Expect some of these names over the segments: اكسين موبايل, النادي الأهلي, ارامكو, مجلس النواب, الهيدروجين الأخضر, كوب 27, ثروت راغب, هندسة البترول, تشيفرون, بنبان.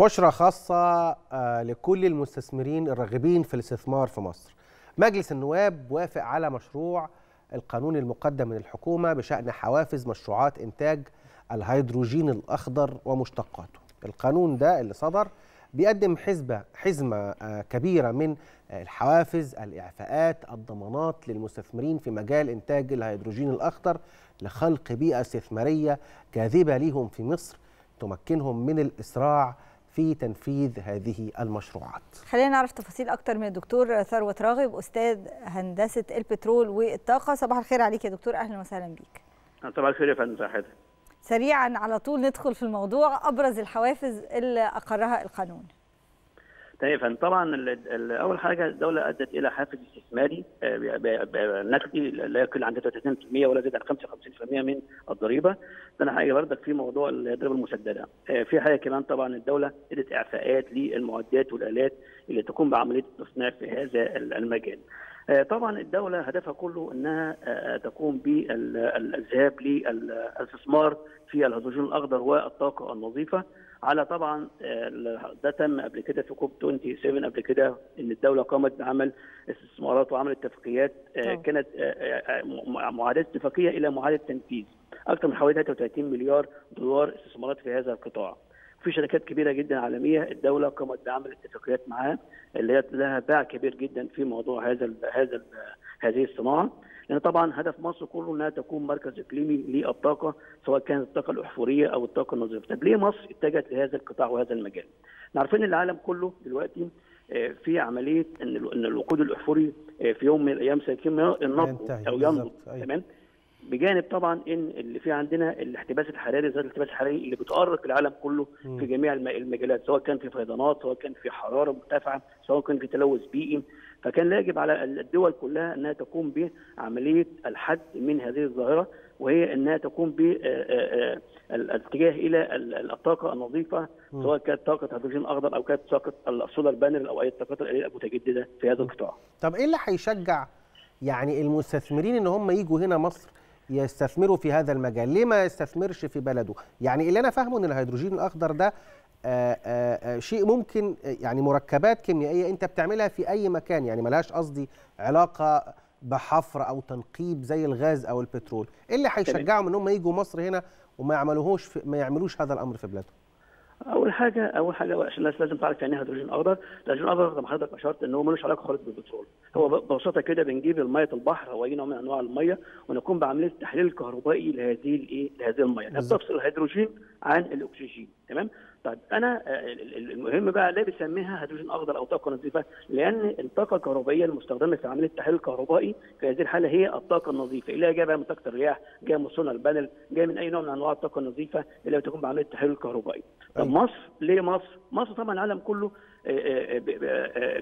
بشرة خاصة لكل المستثمرين الراغبين في الاستثمار في مصر. مجلس النواب وافق على مشروع القانون المقدم من الحكومة بشأن حوافز مشروعات إنتاج الهيدروجين الأخضر ومشتقاته. القانون ده اللي صدر بيقدم حزمة كبيرة من الحوافز، الإعفاءات، الضمانات للمستثمرين في مجال إنتاج الهيدروجين الأخضر لخلق بيئة استثمارية جاذبة ليهم في مصر تمكنهم من الإسراع في تنفيذ هذه المشروعات. خلينا نعرف تفاصيل أكتر من الدكتور ثروت راغب، أستاذ هندسة البترول والطاقة. صباح الخير عليك يا دكتور، أهلا وسهلا بيك. صباح الخير يا فندم. صحتك. سريعا على طول ندخل في الموضوع، أبرز الحوافز اللي أقرها القانون. طيب، طبعا أول حاجة الدولة أدت إلى حافز استثماري نقدي لا يقل عن 33% ولا يزيد عن 55% من الضريبة. ده حاجة بردك في موضوع الضريبة المسددة. في حاجة كمان طبعا الدولة أدت إعفاءات للمعدات والآلات اللي تقوم بعملية التصنيع في هذا المجال. طبعا الدولة هدفها كله انها تقوم بالذهاب للاستثمار في الهيدروجين الاخضر والطاقة النظيفة. على طبعا ده تم قبل كده في كوب 27، قبل كده ان الدولة قامت بعمل استثمارات وعملت اتفاقيات، كانت معادلة اتفاقية الى معادلة تنفيذ اكثر من حوالي 33 مليار دولار استثمارات في هذا القطاع. في شركات كبيره جدا عالميه الدوله قامت بعمل اتفاقيات معاها اللي هي لها باع كبير جدا في موضوع هذه الصناعه، لان طبعا هدف مصر كله انها تكون مركز اقليمي للطاقه، سواء كانت الطاقه الاحفوريه او الطاقه النظيفه. طب ليه مصر اتجهت لهذا القطاع وهذا المجال؟ احنا عارفين ان العالم كله دلوقتي في عمليه ان الوقود الاحفوري في يوم من الايام سيتم نقضه او ينضب، تمام؟ بجانب طبعا ان اللي في عندنا الاحتباس الحراري، زاد الاحتباس الحراري اللي بتؤرق العالم كله في جميع المجالات، سواء كان في فيضانات، سواء كان في حراره مرتفعه، سواء كان في تلوث بيئي. فكان يجب على الدول كلها انها تقوم بعمليه الحد من هذه الظاهره، وهي انها تقوم بالاتجاه الى الطاقه النظيفه، سواء كانت طاقه الهيدروجين الاخضر او كانت طاقه السولار بانل او اي الطاقات المتجدده في هذا القطاع. طب ايه اللي هيشجع يعني المستثمرين ان هم يجوا هنا مصر يستثمروا في هذا المجال؟ ليه ما يستثمرش في بلده؟ يعني اللي انا فاهمه ان الهيدروجين الاخضر ده شيء ممكن، يعني مركبات كيميائيه انت بتعملها في اي مكان، يعني ملهاش قصدي علاقه بحفر او تنقيب زي الغاز او البترول. ايه اللي هيشجعهم ان هم يجوا مصر هنا وما يعملوش هذا الامر في بلادهم؟ اول حاجه عشان الناس لازم تعرف يعني ايه هيدروجين اخضر. الهيدروجين الاخضر زي ما حضرتك اشرت ان هو ملوش علاقه خالص بالبترول، هو ببساطه كده بنجيب الميه البحر او اي نوع من انواع الميه ونقوم بعمليه التحليل الكهربائي لهذه الميه، بتفصل الهيدروجين عن الاكسجين، تمام؟ طيب انا المهم بقى ليه بسميها هيدروجين اخضر او طاقه نظيفه؟ لان الطاقه الكهربائيه المستخدمه في عمليه التحليل الكهربائي في هذه الحاله هي الطاقه النظيفه، اللي هي جايه بقى من طاقه الرياح، جايه من السولار بانل، جايه من اي نوع من انواع الطاقه النظيفه اللي بتقوم بعمليه التحليل الكهربائي. طب مصر ليه مصر؟ مصر طبعا العالم كله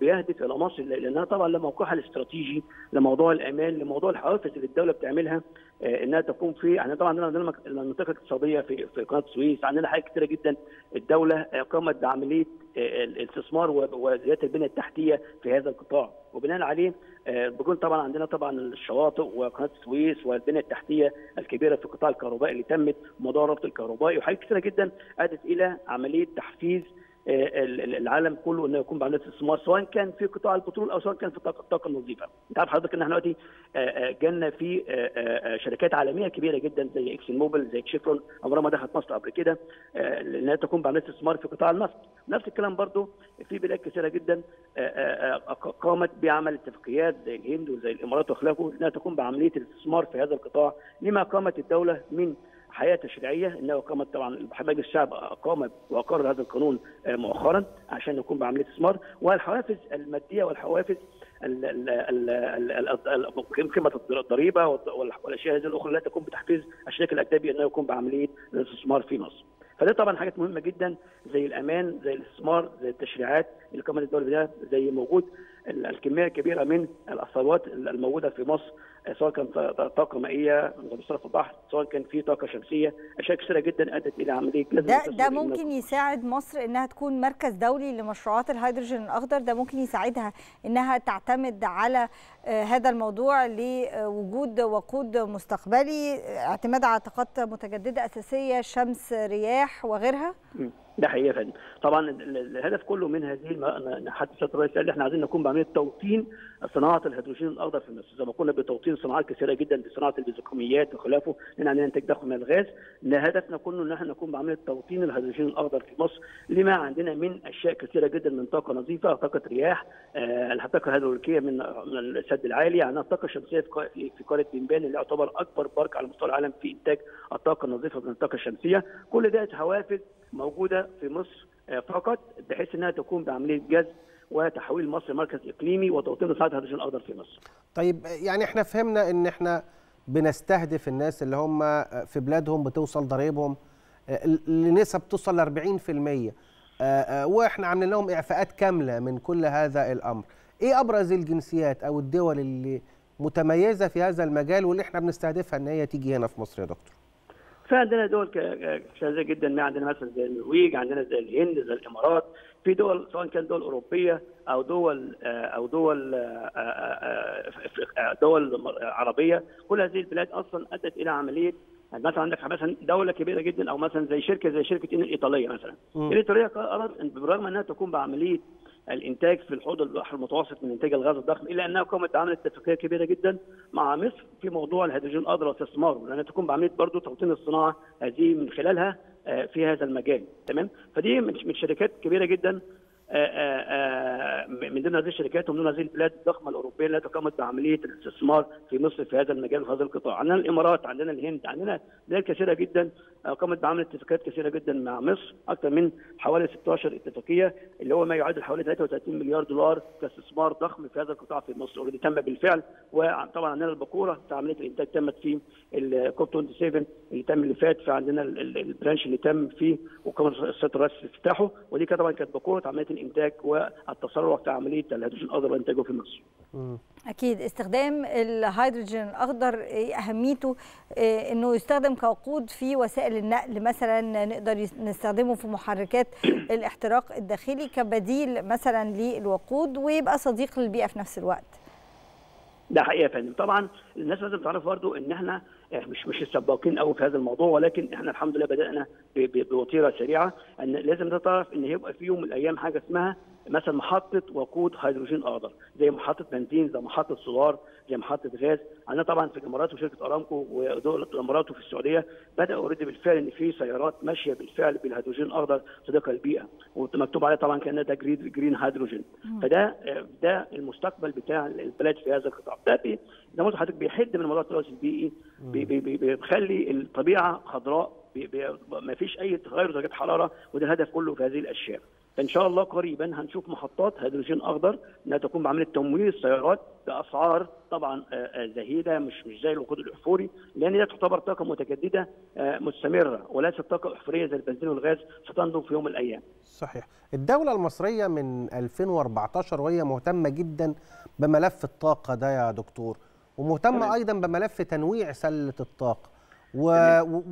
بيهدف الى مصر لانها طبعا لموقعها الاستراتيجي، لموضوع الامان، لموضوع الحوافز اللي الدوله بتعملها انها تقوم فيه. يعني طبعا عندنا المنطقه الاقتصاديه في قناه السويس، عندنا حاجات كتيره جدا الدوله قامت بعمليه الاستثمار وزياده البنيه التحتيه في هذا القطاع، وبناء عليه بيكون طبعا عندنا طبعا الشواطئ وقناه السويس والبنيه التحتيه الكبيره في القطاع الكهربائي اللي تمت، موضوع الربط الكهربائي وحاجات كتيره جدا ادت الى عمليه تحفيز العالم كله انه يكون بعمليه استثمار، سواء كان في قطاع البترول او سواء كان في الطاقه النظيفه. انت عارف حضرتك ان احنا دلوقتي جالنا في شركات عالميه كبيره جدا زي اكسين موبايل، زي تشيفرون، عمرها ما دخلت مصر قبل كده، لانها تكون بعمليه استثمار في قطاع النفط. نفس الكلام برضو في بلاد كثيره جدا قامت بعمل اتفاقيات زي الهند وزي الامارات واخلاقه انها تكون بعمليه الاستثمار في هذا القطاع، لما قامت الدوله من حياه تشريعيه انه قامت طبعا مجلس الشعب اقام واقر هذا القانون مؤخرا عشان يكون بعمليه استثمار. والحوافز الماديه والحوافز قيمه الضريبه والاشياء هذه الاخرى لا تكون بتحفيز الشريك الاجنبي انه يكون بعمليه الاستثمار في مصر. فده طبعا حاجات مهمه جدا زي الامان، زي الاستثمار، زي التشريعات اللي قامت الدوله بها، زي موجود الكميه الكبيره من الثروات الموجوده في مصر، سواء كان طاقه مائيه متبثره في البحر، سواء كان في طاقه شمسيه، اشياء كثيره جدا ادت الى عمليه ده ممكن يساعد مصر انها تكون مركز دولي لمشروعات الهيدروجين الاخضر. ده ممكن يساعدها انها تعتمد على هذا الموضوع لوجود وقود مستقبلي، اعتماد على طاقات متجدده اساسيه، شمس، رياح وغيرها. ده حقيقي يا فندم. طبعا الهدف كله من هذه المحادثات الرئيسيه اللي احنا عايزين نكون بعمليه توطين صناعه الهيدروجين الاخضر في مصر، زي ما قلنا بتوطين صناعات كثيره جدا بصناعه البتروكيماويات وخلافه، لان عندنا انتاج ضخم من الغاز. هدفنا كله ان احنا نكون بعمليه توطين الهيدروجين الاخضر في مصر لما عندنا من اشياء كثيره جدا، من طاقه نظيفه، طاقه رياح، الطاقه الهيدروليكيه من السد العالي، عندنا الطاقه الشمسيه في قاره بنبان اللي يعتبر اكبر بارك على مستوى العالم في انتاج الطاقه النظيفه من الطاقه الشمسيه. كل ده حوافز موجوده في مصر فقط، بحيث انها تكون بعمليه جذب وتحويل مصر مركز اقليمي وتوطين صناعه الهيدروجين الاخضر في مصر. طيب يعني احنا فهمنا ان احنا بنستهدف الناس اللي هم في بلادهم بتوصل ضرائبهم لنسب توصل ل 40%، واحنا عاملين لهم اعفاءات كامله من كل هذا الامر. ايه ابرز الجنسيات او الدول اللي متميزه في هذا المجال واللي احنا بنستهدفها ان هي تيجي هنا في مصر يا دكتور؟ فعندنا دول كثيره جدا، عندنا مثلا زي النرويج، عندنا زي الهند، زي الامارات، في دول سواء كانت دول اوروبيه او دول عربيه. كل هذه البلاد اصلا ادت الى عمليه، مثلا عندك مثلا دوله كبيره جدا او مثلا زي شركه الايطاليه مثلا. الايطاليه قررت برغم انها تكون بعمليه الانتاج في الحوض البحر المتوسط من انتاج الغاز الضخم، الا انها قامت عملت اتفاقيه كبيره جدا مع مصر في موضوع الهيدروجين الاخضر واستثماره، لانها تكون بعمليه برضه توطين الصناعه هذه من خلالها في هذا المجال، تمام؟ فدي من شركات كبيره جدا من ضمن هذه الشركات ومن ضمن هذه البلاد الضخمه الاوروبيه التي قامت بعمليه الاستثمار في مصر في هذا المجال وفي هذا القطاع. عندنا الامارات، عندنا الهند، عندنا بلاد كثيره جدا قامت بعمليه اتفاقيات كثيره جدا مع مصر، اكثر من حوالي 16 اتفاقيه اللي هو ما يعادل حوالي 33 مليار دولار كاستثمار ضخم في هذا القطاع في مصر، واللي تم بالفعل. وطبعا عندنا الباكوره عمليه الانتاج تمت في الكوب 27 اللي تم اللي فات، فعندنا البرانش اللي تم فيه وكمان السيد الرئيس افتتاحه، ودي طبعا كانت باكوره عمليه الانتاج والتسرع في عمليه الهيدروجين الاخضر وانتاجه في مصر. اكيد استخدام الهيدروجين الاخضر اهميته انه يستخدم كوقود في وسائل النقل، مثلا نقدر نستخدمه في محركات الاحتراق الداخلي كبديل مثلا للوقود ويبقى صديق للبيئه في نفس الوقت. ده حقيقه يا فندم. طبعا الناس لازم تعرف برضه ان احنا مش السباقين قوي في هذا الموضوع، ولكن احنا الحمد لله بدانا بوتيره سريعه. ان لازم تعرف ان هيبقى في يوم من الايام حاجه اسمها مثلا محطه وقود هيدروجين اخضر، زي محطه بنزين، زي محطه سولار، زي محطه غاز. عندنا طبعا في الامارات وشركه ارامكو ودوله الامارات وفي السعوديه بدا اوريدي بالفعل ان في سيارات ماشيه بالفعل بالهيدروجين الاخضر صديقه للبيئه، ومكتوب عليها طبعا كان ده جرين هيدروجين. فده المستقبل بتاع البلاد في هذا القطاع. ده زي ما قلت لحضرتك بيحد من موضوع التلوث البيئي، بيخلي الطبيعه خضراء، ما فيش اي تغير درجات حراره، وده الهدف كله في هذه الاشياء. فان شاء الله قريبا هنشوف محطات هيدروجين اخضر انها تكون بعمليه تمويل السيارات باسعار طبعا زهيده، مش زي الوقود الاحفوري، لان ده تعتبر طاقه متجدده مستمره وليست طاقه احفوريه زي البنزين والغاز ستنضج في يوم من الايام. صحيح. الدوله المصريه من 2014 وهي مهتمه جدا بملف الطاقه ده يا دكتور، ومهتمه ايضا بملف تنويع سله الطاقه،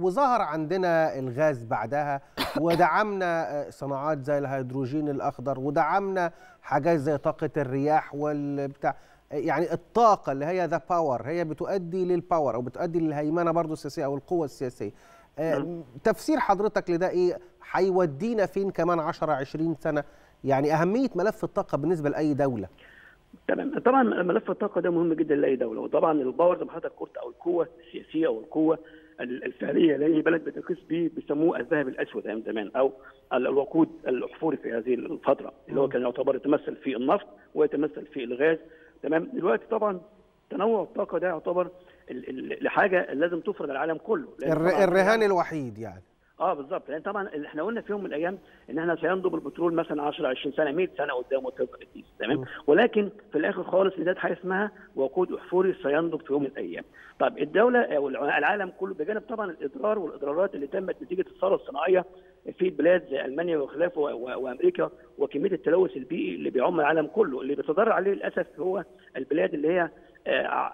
وظهر عندنا الغاز بعدها، ودعمنا صناعات زي الهيدروجين الاخضر، ودعمنا حاجات زي طاقه الرياح والبتاع. يعني الطاقه اللي هي ذا باور هي بتؤدي للباور او بتؤدي للهيمنه برضو السياسيه او القوه السياسيه. تفسير حضرتك لده ايه؟ هيودينا فين كمان 10 20 سنه؟ يعني اهميه ملف الطاقه بالنسبه لاي دوله. تمام. طبعا ملف الطاقه ده مهم جدا لاي دوله، وطبعا الباور زي ما حضرتك قلت او القوه السياسيه او القوه الفعليه اللي البلد بتقيس بيه بيسموه الذهب الاسود ايام زمان، او الوقود الاحفوري في هذه الفتره اللي هو كان يعتبر يتمثل في النفط ويتمثل في الغاز، تمام؟ دلوقتي طبعا تنوع الطاقه ده يعتبر الحاجه لازم تفرض على العالم كله، الرهان الوحيد يعني. بالظبط. لان طبعا احنا قلنا في يوم من الايام ان احنا سينضب البترول مثلا 10 20 سنه 100 سنه قدام التقديس، تمام؟ ولكن في الاخر خالص بدايه حاجه اسمها وقود احفوري سينضب في يوم من الايام. طب الدوله او العالم كله بجانب طبعا الاضرار والاضرارات اللي تمت نتيجه الثوره الصناعيه في بلاد زي المانيا وخلافه وامريكا، وكميه التلوث البيئي اللي بيعم العالم كله، اللي بيتضرر عليه للاسف هو البلاد اللي هي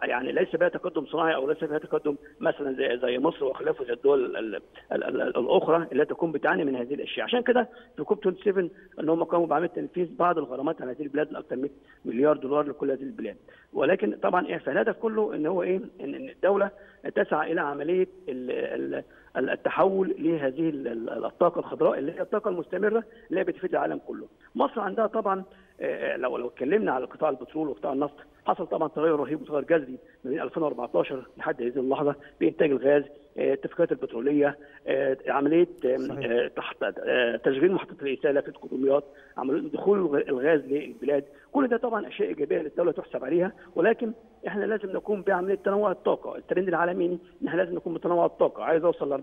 يعني ليس بها تقدم صناعي او ليس بها تقدم مثلا زي مصر وخلافه، زي الدول الاخرى اللي تكون بتعاني من هذه الاشياء. عشان كده في كوب 27 ان هم قاموا بعمليه تنفيذ بعض الغرامات على هذه البلاد لاكثر من مليار دولار لكل هذه البلاد. ولكن طبعا الهدف كله ان هو ان الدوله تسعى الى عمليه التحول لهذه الطاقه الخضراء اللي هي الطاقه المستمره اللي بتفيد العالم كله. مصر عندها طبعا لو اتكلمنا على قطاع البترول وقطاع النفط، حصل طبعا تغير رهيب وتغير جذري ما بين 2014 لحد هذه اللحظه بانتاج الغاز، التفكيرات البتروليه، عمليه تشغيل محطات الاساله في القطميات، عمليه دخول الغاز للبلاد، كل ده طبعا اشياء ايجابيه للدوله تحسب عليها، ولكن احنا لازم نقوم بعمليه تنوع الطاقه، الترند العالمي ان احنا لازم نقوم بتنوع الطاقه، عايز اوصل ل 24%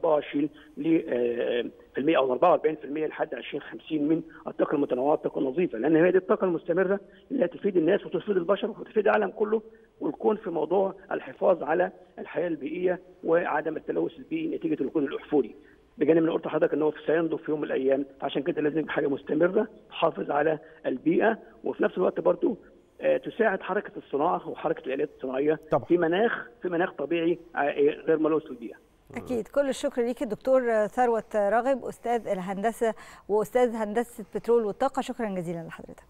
او 44% لحد 2050 من الطاقه المتنوعه، الطاقه النظيفه، لان هي دي الطاقه المستمره اللي هتفيد الناس وتفيد البشر وتفيد العالم كله، والكون في موضوع الحفاظ على الحياه البيئيه وعدم التلوث البيئي نتيجه الكون الاحفوري. بجانب من قلت لحضرتك ان هو سينضف في يوم من الايام، عشان كده لازم حاجه مستمره تحافظ على البيئه، وفي نفس الوقت برضه تساعد حركه الصناعه وحركه الاليات الصناعيه طبعا في مناخ طبيعي غير ملوث بالبيئه. أكيد. كل الشكر ليك الدكتور ثروت راغب، أستاذ الهندسة وأستاذ هندسة بترول والطاقة، شكرا جزيلا لحضرتك.